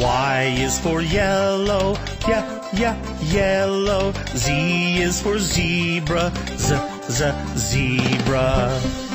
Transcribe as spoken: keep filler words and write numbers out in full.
Y is for yellow, yeah, yeah, yellow. Z is for zebra, z, z, zebra.